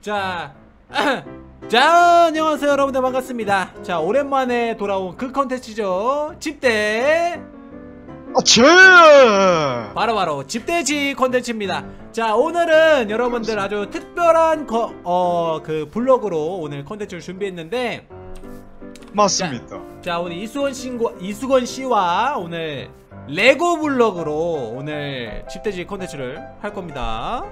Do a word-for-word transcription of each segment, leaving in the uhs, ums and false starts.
자, 자, 안녕하세요 여러분들, 반갑습니다. 자, 오랜만에 돌아온 그 컨텐츠죠. 집대 집! 바로바로 집대지 컨텐츠입니다. 자, 오늘은 여러분들 아주 특별한 거, 어, 그 블로그로 오늘 컨텐츠를 준비했는데, 맞습니다. 자, 자 오늘 이수원 씨와, 이수건 씨와 오늘 레고 블로그로 오늘 집대지 컨텐츠를 할 겁니다.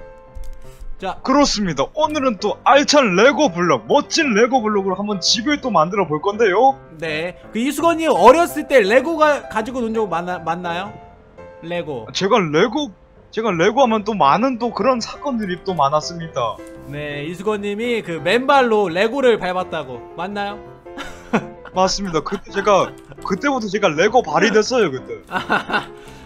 자, 그렇습니다. 오늘은 또 알찬 레고 블록, 멋진 레고 블록으로 한번 집을 또 만들어 볼 건데요. 네, 그 이수건이 어렸을 때 레고가 가지고 논 적 많나요? 레고. 제가 레고, 제가 레고 하면 또 많은 또 그런 사건들이 또 많았습니다. 네, 이수건님이 그 맨발로 레고를 밟았다고, 맞나요? 맞습니다. 그때 제가 그때부터 제가 레고 발이 됐어요 그때.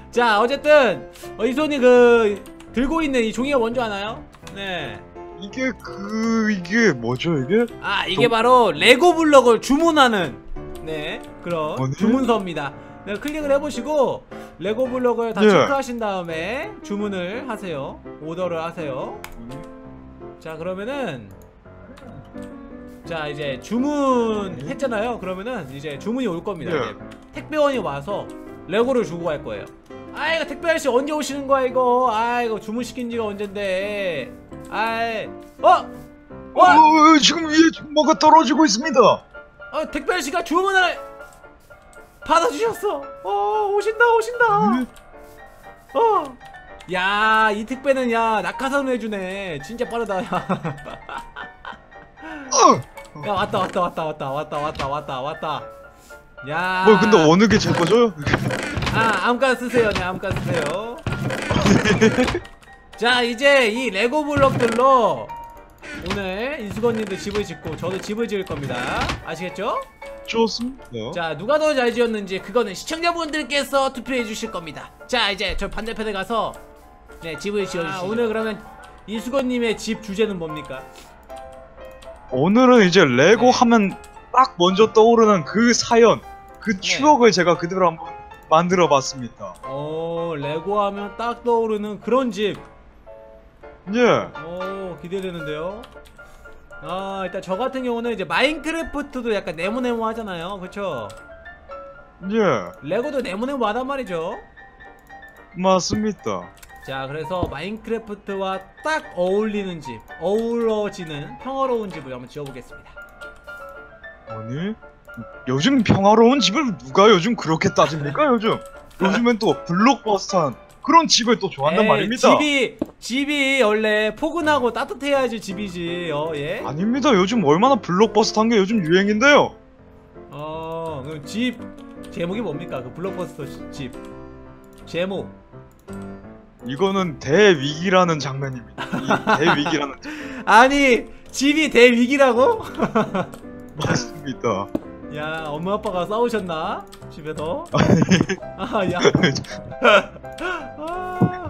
자, 어쨌든 어, 이수건이 그 들고 있는 이 종이가 뭔지 아나요? 네, 이게 그... 이게 뭐죠 이게? 아, 이게 또... 바로 레고 블록을 주문하는, 네, 그런 아니? 주문서입니다. 네, 클릭을 해보시고 레고 블록을 다 네. 체크하신 다음에 주문을 하세요. 오더를 하세요. 자, 그러면은 자, 이제 주문했잖아요. 그러면은 이제 주문이 올 겁니다. 네. 이제 택배원이 와서 레고를 주고 갈 거예요. 아이고, 택배 아저씨 언제 오시는 거야 이거. 아이고, 주문시킨 지가 언젠데. 아이, 어? 어, 어, 지금 위에 뭐가 떨어지고 있습니다. 아, 택배 아저씨가 주문을 받아주셨어. 어, 오신다 오신다. 어, 야, 이 택배는 야 낙하산으로 해주네. 진짜 빠르다. 야, 왔다 왔다 왔다 왔다 왔다 왔다 왔다 왔다. 야, 뭐 근데 어느 게 제 거죠? 아, 아무거나 쓰세요. 네, 아무거나 쓰세요. 자, 이제 이 레고 블록들로 오늘 이수건님도 집을 짓고 저도 집을 지을 겁니다. 아시겠죠? 좋습니다. 자, 누가 더 잘 지었는지 그거는 시청자분들께서 투표해 주실 겁니다. 자, 이제 저 반대편에 가서 네, 집을 지어주시죠. 아, 오늘 그러면 이수건님의 집 주제는 뭡니까? 오늘은 이제 레고 네. 하면 딱 먼저 떠오르는 그 사연, 그 추억을 네. 제가 그대로 한번 만들어봤습니다. 오, 레고 하면 딱 떠오르는 그런 집. 예. 오, 기대되는데요. 아, 일단 저 같은 경우는 이제 마인크래프트도 약간 네모네모 하잖아요, 그쵸? 예. 레고도 네모네모 하단 말이죠. 맞습니다. 자, 그래서 마인크래프트와 딱 어울리는 집, 어우러지는 평화로운 집을 한번 지어보겠습니다. 아니? 요즘 평화로운 집을 누가 요즘 그렇게 따집니까? 요즘 요즘엔 또 블록버스터한 그런 집을 또 좋아한단 에이, 말입니다. 집이 집이 원래 포근하고 따뜻해야지 집이지. 어, 예? 아닙니다. 요즘 얼마나 블록버스터한 게 요즘 유행인데요. 어, 그럼 집 제목이 뭡니까? 그 블록버스터 집 제목. 이거는 대위기라는 장면입니다. 이 대위기라는 장면. 아니, 집이 대위기라고? 맞습니다. 야, 엄마 아빠가 싸우셨나? 집에서? 아, 야. 아,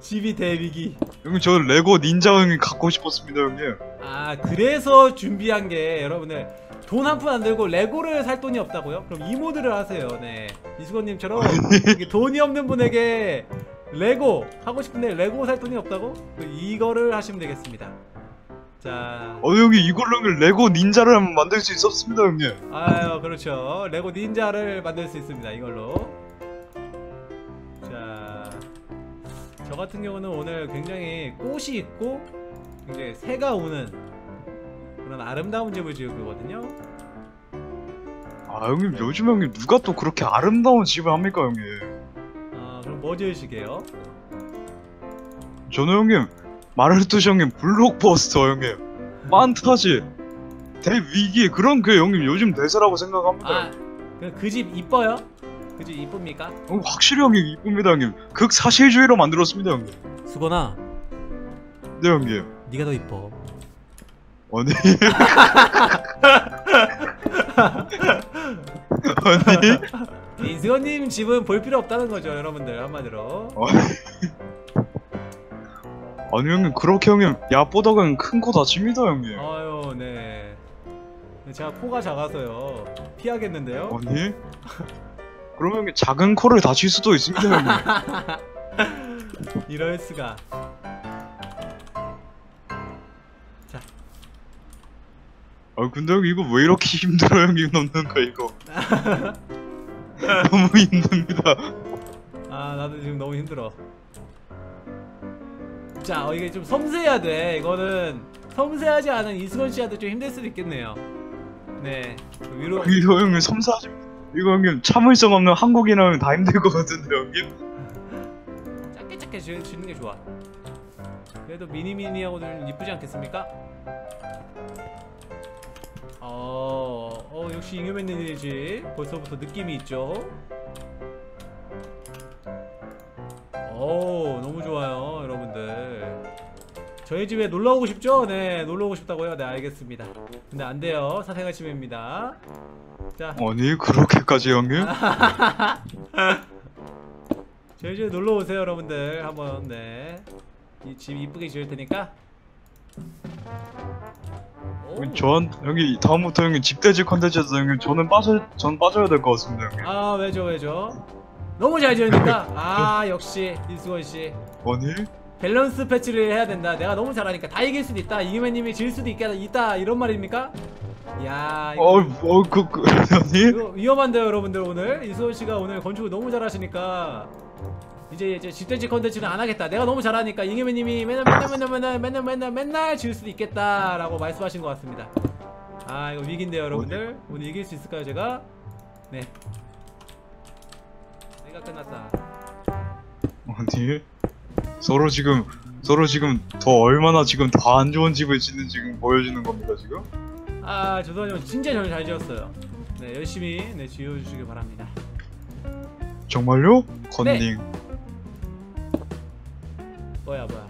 집이 대위기. 형님, 저 레고 닌자형이 갖고 싶었습니다, 형님. 아, 그래서 준비한 게 여러분들 돈 한 푼 안 들고 레고를 살 돈이 없다고요? 그럼 이모들을 하세요. 네, 이수건님처럼 돈이 없는 분에게 레고 하고 싶은데 레고 살 돈이 없다고? 이거를 하시면 되겠습니다. 자, 어, 여기 이걸로 레고 닌자를 한번 만들 수 있었습니다, 형님. 아유, 그렇죠. 레고 닌자를 만들 수 있습니다, 이걸로. 자, 저 같은 경우는 오늘 굉장히 꽃이 있고 굉장히 새가 오는 그런 아름다운 집을 지을 거거든요. 아, 형님, 요즘 형님 누가 또 그렇게 아름다운 집을 합니까, 형님? 아, 그럼 뭐 지으시게요? 저는 형님 마르투시 형님, 블록버스터 형님, 판타지, 대위기, 그런 게 형님 요즘 대세라고 생각합니다. 아, 그 집 이뻐요? 그 집 이쁩니까? 어, 확실히 형님 이쁩니다, 형님. 극사실주의로 만들었습니다, 형님. 수건아. 네, 형님. 네가 더 이뻐. 아니. 아니. 이수건님 집은 볼 필요 없다는 거죠, 여러분들, 한마디로. 아니, 형님, 그렇게 형님 야보덕은 큰 코 다칩니다, 형님. 아유, 네, 제가 코가 작아서요. 피하겠는데요? 아니? 그러면 형님 작은 코를 다칠 수도 있습니다, 형님. 이럴 수가. 자. 아 근데 형 이거 왜 이렇게 힘들어요? 형 이거 넣는 거 이거 너무 힘듭니다. 아 나도 지금 너무 힘들어. 자, 어, 이게 좀 섬세해야 돼. 이거는 섬세하지 않은 이수건 씨한테 좀 힘들 수도 있겠네요. 네, 위로. 아, 이거 형님 섬세하지. 이거 형님 참을성 없는 한국인하면 다 힘들 것 같은데 형님. 작게 작게 주는 게 좋아. 그래도 미니미니하고 좀 이쁘지 않겠습니까? 어, 어 역시 잉여맨님이지. 벌써부터 느낌이 있죠. 오, 너무 좋아요, 여러분들. 저희 집에 놀러 오고 싶죠? 네, 놀러 오고 싶다고요? 네, 알겠습니다. 근데 안 돼요, 사생활 침해입니다. 자. 아니, 그렇게까지 형님? 저희 집에 놀러 오세요, 여러분들. 한번, 네. 이 집 이쁘게 지을 테니까. 전 형이 다음부터 형이 집돼지 컨텐츠에서 형님 저는 빠져, 전 빠져야 될 것 같습니다, 형님. 아, 왜죠, 왜죠? 너무 잘 지으니까. 아 역시 이수원씨 뭐니? 밸런스 패치를 해야 된다. 내가 너무 잘하니까 다 이길 수도 있다. 이기맨님이 질 수도 있겠다, 있다 이런 말입니까? 이야 이거 어, 어, 그, 그, 이거 위험한데요 여러분들. 오늘 이수원씨가 오늘 건축을 너무 잘하시니까 이제 이제 집돼지 컨텐츠는 안하겠다. 내가 너무 잘하니까 이기맨님이 맨날 맨날 맨날 맨날 맨날 맨날 맨날 질 수도 있겠다 라고 말씀하신 것 같습니다. 아 이거 위기인데요 여러분들. 어디? 오늘 이길 수 있을까요 제가? 네 끝났다. 아니 서로 지금 서로 지금 더 얼마나 지금 더 안 좋은 집을 짓는 지금 보여주는 겁니다 지금? 아 죄송해요 진짜 정말 잘 지었어요. 네 열심히 네 지어주시길 바랍니다. 정말요? 건닝. 네. 뭐야 뭐야.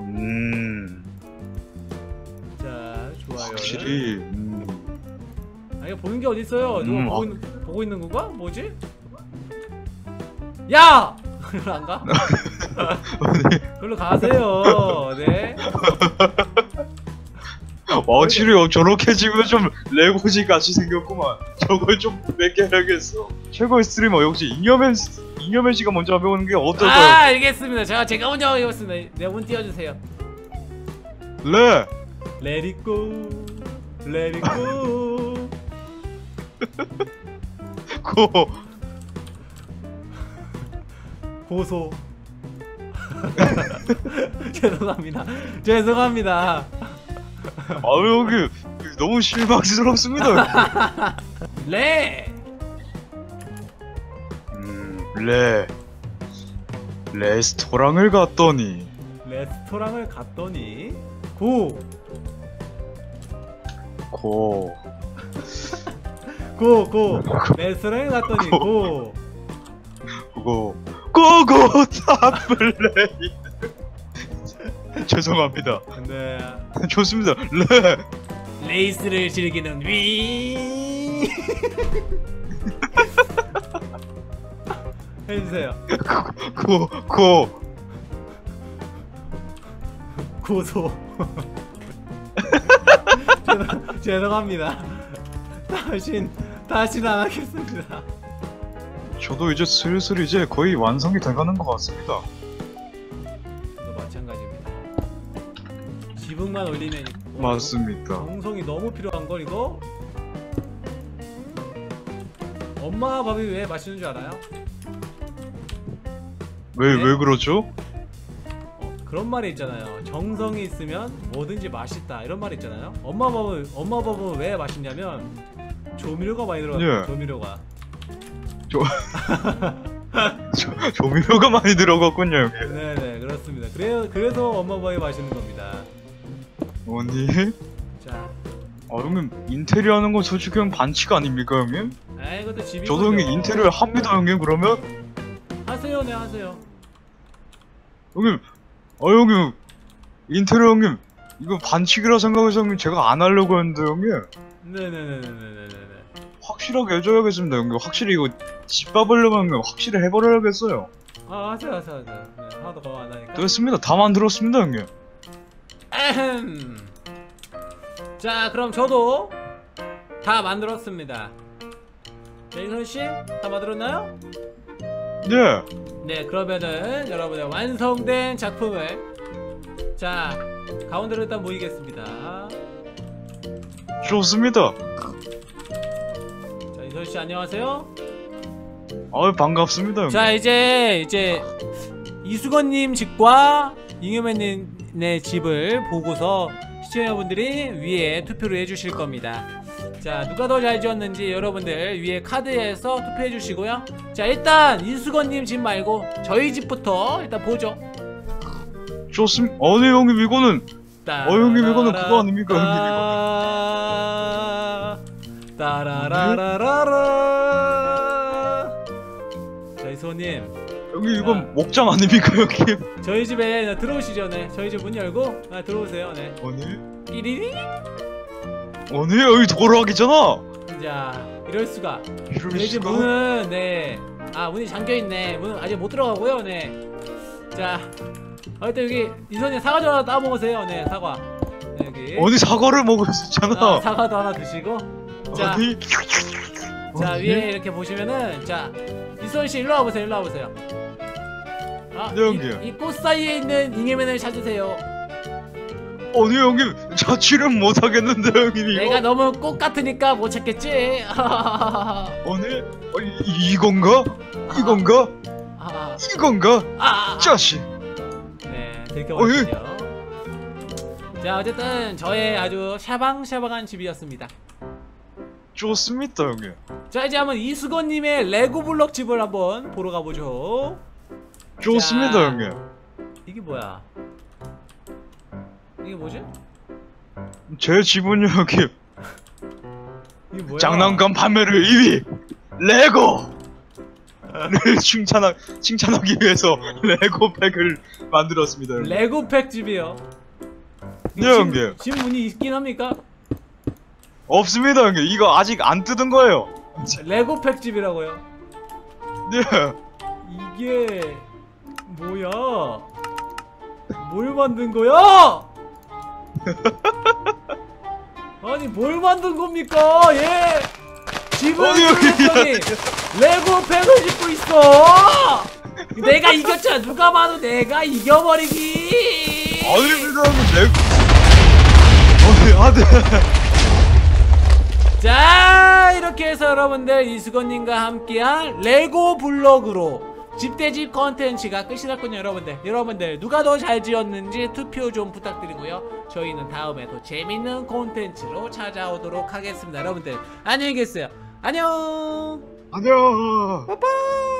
음. 자 좋아요. 확실히. 음. 아 이거 보는 게 어딨어요? 누가 음, 보고, 아... 있는, 보고 있는 건가? 뭐지? 야! 별로 안 가? 별로 가세요. 네. 와, 치료 저렇게 지면 좀 레고지 같이 생겼구만. 저걸 좀 몇 개 해야겠어. 최고의 스트리머 역시 잉여맨 잉여맨 씨가 먼저 배우는 게 어떨까요? 아 알겠습니다. 제가 제가 먼저 해보겠습니다. 네, 운 띄워주세요. 레. Let it go. Let it go. 고 고소 죄송합니다 죄송합니다. 아유 여기 너무 실망스럽습니다. 레 음, 레 레스토랑을 갔더니 레스토랑을 갔더니 고 고 고! 고! 레스토랑에 갔더니 고! 고! 고! 고! 탑플레이! 죄송합니다. 네 좋습니다. 레! 레이스를 즐기는 위 해주세요. 고! 고! 고소 죄송, 죄송합니다. 다신 다시는 안 하겠습니다. 저도 이제 슬슬 이제 거의 완성이 돼가는 것 같습니다. 저도 마찬가지입니다. 지붕만 올리면 어, 맞습니다. 방송이 너무 필요한 걸 이거. 엄마 밥이 왜 맛있는 줄 알아요? 왜 왜 네? 그러죠? 어, 그런 말이 있잖아요. 정성이 있으면 뭐든지 맛있다 이런 말이 있잖아요. 엄마 밥은 엄마 밥은 왜 맛있냐면. 조미료가 많이 들어가요. 예. 조미료가 조... 조... 조미료가 많이 들어갔군요 여기. 네네 그렇습니다. 그래, 그래서 엄마밥이 맛있는 겁니다. 뭐니? 자, 아 형님 인테리어 하는 건 솔직히 형 반칙 아닙니까 형님? 아 이것도 집이 저도 형님 인테리어 합니다 형님. 그러면 하세요. 네 하세요 형님. 아 형님 인테리어 형님 이거 반칙이라 생각해서 형님 제가 안 하려고 했는데 형님. 네네네네네네네 확실하게 해줘야겠습니다 형님. 확실히 이거 집밥을려면 확실히 해버려야겠어요. 아 하세요 하세요 하세요. 네, 하나도 더 안하니까 됐습니다. 다 만들었습니다 형님. 에헴. 자 그럼 저도 다 만들었습니다. 이수원씨 다 만들었나요? 네네 네, 그러면은 여러분의 완성된 작품을 자, 가운데로 일단 모이겠습니다. 좋습니다. 자, 이수원씨 안녕하세요. 아유, 반갑습니다 형님. 자, 이제 이제 이수건님 집과 잉여맨님의 집을 보고서 시청자분들이 위에 투표를 해주실 겁니다. 자, 누가 더 잘 지었는지 여러분들 위에 카드에서 투표해 주시고요. 자, 일단 이수건님 집 말고 저희 집부터 일단 보죠. 좋습니다. 어네 형님, 이거는 따라라라, 어 형님 이거는 그거 아닙니까 형님, 이거 따라라라라라. 자, 이수건님 여기 이건 목장 아닙니까 형님? 저희 집에 들어오시죠. 네, 저희 집 문 열고 아, 들어오세요. 네, 어네 삐리리 어네 여기 도로학이잖아. 자, 이럴 수가. 저희 집 문은 네, 아 문이 잠겨 있네. 문은 아직 못 들어가고요. 네, 자, 아, 일단 여기 이수원님 사과도 하나 따 먹으세요. 네, 사과. 네, 여기 어디 사과를 먹을 수 있잖아. 아, 사과도 하나 드시고. 자, 어디? 자 어디? 위에 이렇게 보시면은 자, 이수원 씨 일로 와보세요. 일로 와보세요. 아, 이 꽃 사이에 있는 잉여맨을 찾으세요. 어디 형님 자취를 못 하겠는데 형님. 내가 너무 꽃 같으니까 못 찾겠지. 어디? 어, 이, 이건가? 이건가? 아, 이건가? 아, 자식. 네, 들켜버렸군요. 자, 어쨌든 저의 아주 샤방샤방한 집이었습니다. 좋습니다 형님. 자, 이제 한번 이수건님의 레고 블럭 집을 한번 보러 가보죠. 좋습니다. 자, 형님 이게 뭐야? 이게 뭐지? 제 집은요 형님 이게 뭐야? 장난감 판매를 일 위! 레고를 칭찬하, 칭찬하기 위해서 레고팩을 만들었습니다 형님. 레고팩 집이요? 네 형님. 집 문이 있긴 합니까? 없습니다 형님. 이거 아직 안 뜯은 거예요. 레고팩 집이라고요? 네. 이게 뭐야? 뭘 만든 거야? 아니, 뭘 만든 겁니까? 얘 집을 짓더니 레고 팩을 짓고 있어. 내가 이겼잖아. 누가 봐도 내가 이겨버리기. 아니, 누가 하면 레고. 어이, 아들. 자, 이렇게 해서 여러분들 이수건님과 함께한 레고 블럭으로 집대집 컨텐츠가 끝이 났군요. 여러분들 여러분들 누가 더 잘 지었는지 투표 좀 부탁드리고요. 저희는 다음에 또 재밌는 콘텐츠로 찾아오도록 하겠습니다. 여러분들 안녕히 계세요. 안녕 안녕 빠빠.